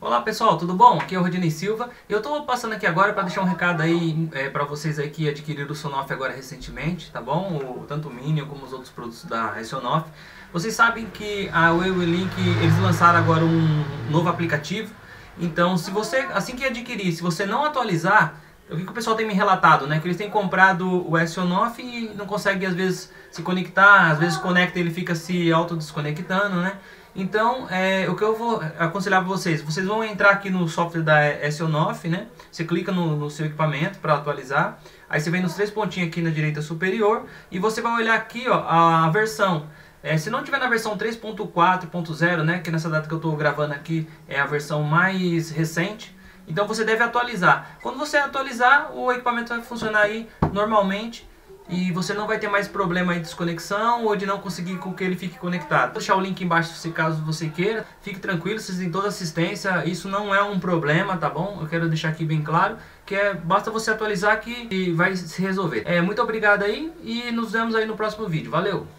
Olá pessoal, tudo bom? Aqui é o Rodinei Silva e eu estou passando aqui agora para deixar um recado aí para vocês aí que adquiriram o Sonoff agora recentemente, tá bom? Tanto o Minion como os outros produtos da Sonoff. Vocês sabem que a Wave Link, eles lançaram agora um novo aplicativo, então se você, assim que adquirir, se você não atualizar, o que o pessoal tem me relatado, né? Que eles têm comprado o Sonoff e não consegue às vezes se conectar, às vezes conecta e ele fica se autodesconectando, né? Então, o que eu vou aconselhar para vocês, vão entrar aqui no software da Sonoff, né? Você clica no seu equipamento para atualizar, aí você vem nos três pontinhos aqui na direita superior e você vai olhar aqui, ó, a versão. Se não tiver na versão 3.4.0, né? Que nessa data que eu estou gravando aqui é a versão mais recente. Então você deve atualizar. Quando você atualizar, o equipamento vai funcionar aí normalmente e você não vai ter mais problema de desconexão ou de não conseguir com que ele fique conectado. Vou deixar o link embaixo se caso você queira. Fique tranquilo, vocês têm toda assistência, isso não é um problema, tá bom? Eu quero deixar aqui bem claro que basta você atualizar que vai se resolver. Muito obrigado aí e nos vemos aí no próximo vídeo. Valeu!